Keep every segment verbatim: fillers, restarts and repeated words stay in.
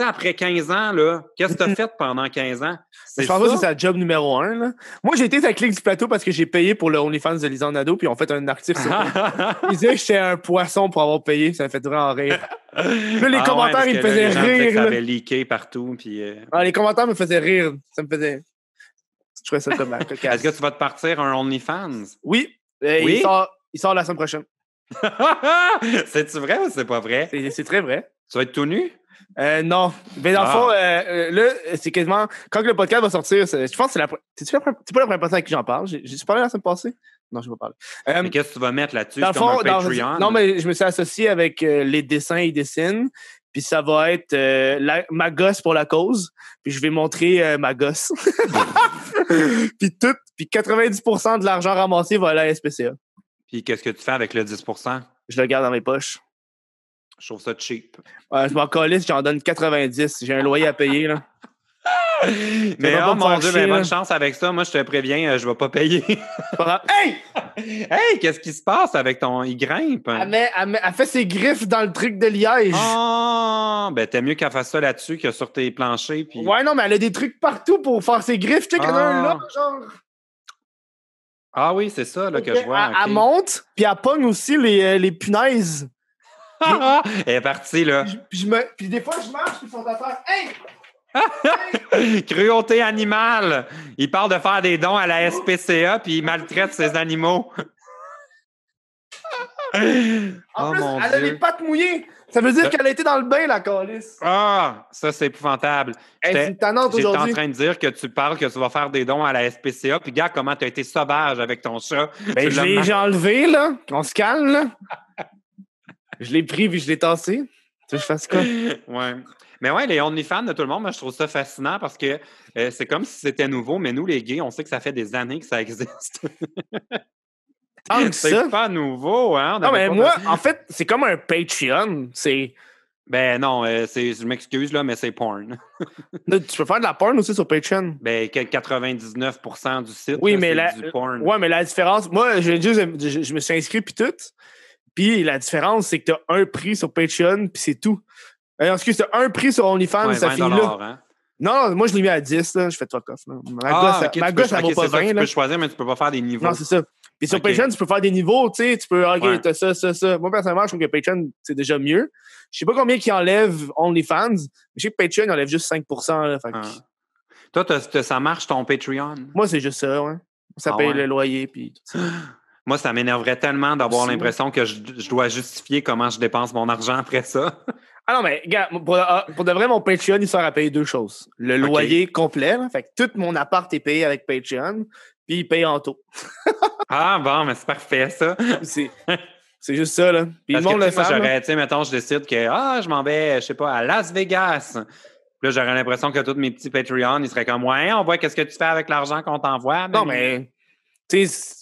sais, après quinze ans, là, qu'est-ce que tu as fait pendant quinze ans? Je pense que c'est sa job numéro un. Là. Moi, j'ai été à la Clique du Plateau parce que j'ai payé pour le OnlyFans de Lysandre Nadeau, puis ils ont fait un article sur moi. Ils disaient que j'étais un poisson pour avoir payé, ça me fait vraiment rire. Là, les ah, commentaires, ouais, ils me faisaient là, les rire. Ça avait leaké partout. Puis, euh... ah, les commentaires me faisaient rire. Ça me faisait. Je trouvais ça comme la cocasse. Est-ce que tu vas te partir un OnlyFans? Oui. Euh, oui? Il, sort, il sort la semaine prochaine. C'est-tu vrai ou c'est pas vrai? C'est, c'est très vrai. Tu vas être tout nu? Euh, non. Mais dans le ah. fond, euh, là, c'est quasiment. Quand le podcast va sortir, je pense que c'est la. C'est-tu la... C'est pas la première personne à qui j'en parle? J'ai, j'ai-tu parlé la semaine passée? Non, je vais pas parler. Euh, mais qu'est-ce que tu vas mettre là-dessus? Dans le fond, comme un Patreon? Dans... Non, mais je me suis associé avec euh, les dessins et dessins. Puis ça va être euh, la, ma gosse pour la cause. Puis je vais montrer euh, ma gosse. Puis tout. Puis quatre-vingt-dix pour cent de l'argent ramassé va aller à la S P C A. Puis qu'est-ce que tu fais avec le dix pour cent? Je le garde dans mes poches. Je trouve ça cheap. Euh, je m'en calisse, j'en donne quatre-vingt-dix. J'ai un loyer à payer, là. Mais oh mon Dieu, mais bonne chance avec ça. Moi, je te préviens, je ne vais pas payer. Hey! Hey, qu'est-ce qui se passe avec ton... Il grimpe? Elle, met, elle, met, elle fait ses griffes dans le truc de liège. Oh! Ben, t'es mieux qu'elle fasse ça là-dessus que sur tes planchers. Puis... Ouais, non, mais elle a des trucs partout pour faire ses griffes. Tu sais qu'elle a un là, genre... Ah oui, c'est ça là, okay. que je vois. Elle, okay. elle monte, puis elle pogne aussi les, les punaises. Elle est partie, là. Puis, je, je me... puis des fois, je marche, puis ils sont à terre. Hey! Cruauté animale. Il parle de faire des dons à la S P C A puis il maltraite ses animaux. En oh plus, mon elle Dieu. A les pattes mouillées. Ça veut dire ça... qu'elle a été dans le bain, la calice. Ah, ça, c'est épouvantable. Hey, c'est une tannante aujourd'hui. J'étais en train de dire que tu parles que tu vas faire des dons à la S P C A. Puis, regarde comment tu as été sauvage avec ton chat. Ben, je l'ai j'ai enlevé, là. On se calme, là. Je l'ai pris puis je l'ai tassé. Tu veux que je fasse quoi? Ouais. Mais ouais, les OnlyFans de tout le monde, moi, je trouve ça fascinant parce que euh, c'est comme si c'était nouveau, mais nous, les gays, on sait que ça fait des années que ça existe. Tant que c'est ça. Pas nouveau, hein? Non, mais moi, de... en fait, c'est comme un Patreon. C'est... Ben non, euh, c'est, je m'excuse, là, mais c'est porn. Tu peux faire de la porn aussi sur Patreon? Ben, quatre-vingt-dix-neuf pour cent du site, oui, là, mais c'est la... du porn. Oui, mais la différence... Moi, je, je, je, je me suis inscrit, puis tout. Puis la différence, c'est que tu as un prix sur Patreon, puis c'est tout. Euh, excuse, t'as un prix sur OnlyFans, ouais, ça finit là. Hein? Non, moi, je l'ai mis à dix, là. Je fais fuck off. Là. Ma ah, gosse, okay, ma gosse, elle vaut pas vingt. Ça, tu là. Peux choisir, mais tu peux pas faire des niveaux. Non, c'est ça. Puis sur okay. Patreon, tu peux faire des niveaux, tu sais. Tu peux, OK, ouais. T'as ça, ça, ça. Moi, personnellement, je trouve que Patreon, c'est déjà mieux. Je sais pas combien qui enlève OnlyFans, mais je sais que Patreon, il enlève juste cinq pour cent. Là, fait ah. que... Toi, t'as, t'as, ça marche ton Patreon? Moi, c'est juste ça, ouais. Ça ah, paye ouais. le loyer, puis tout ça. Moi, ça m'énerverait tellement d'avoir c'est l'impression vrai. que je, je dois justifier comment je dépense mon argent après ça. Ah non, mais regarde, pour, pour de vrai, mon Patreon, il sert à payer deux choses. Le okay. loyer complet, là, fait que tout mon appart est payé avec Patreon, puis il paye en taux. Ah bon, mais c'est parfait, ça. C'est, c'est juste ça, là. Puis le monde le fait. J'aurais, tu sais, mettons, je décide que ah, je m'en vais, je sais pas, à Las Vegas. Puis là, j'aurais l'impression que tous mes petits Patreon, ils seraient comme, ouais, on voit qu'est-ce que tu fais avec l'argent qu'on t'envoie. Non, mais, tu sais,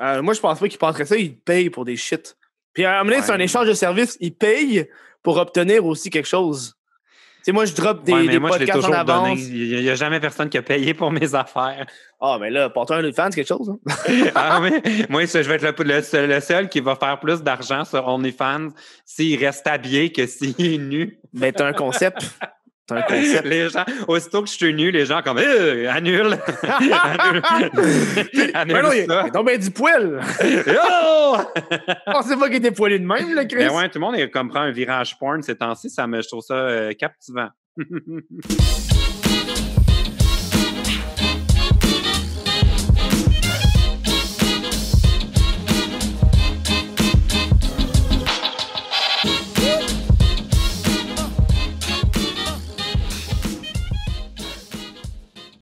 euh, moi, je pense pas qu'ils passeraient ça, ils payent pour des shit. Puis à un moment donné, ouais. c'est un échange de services, ils payent pour obtenir aussi quelque chose. Tu sais, moi, je drop des, ouais, des moi, podcasts en avance. Il n'y a jamais personne qui a payé pour mes affaires. Ah, mais là, porte un OnlyFans, quelque chose. Hein? Ah, mais, moi, je vais être le, le, le seul qui va faire plus d'argent sur OnlyFans s'il reste habillé que s'il est nu. Mais t'as un concept. T'as un concept. Les gens, aussitôt que je suis nu, les gens comme euh, annule. annule. annule mais non, ça. Il y a donc ben du poil. Oh! Je pensais pas qu'il était poilé de même, le Chris. Mais ouais, tout le monde est comme prend un virage porn ces temps-ci, ça me, je trouve ça euh, captivant.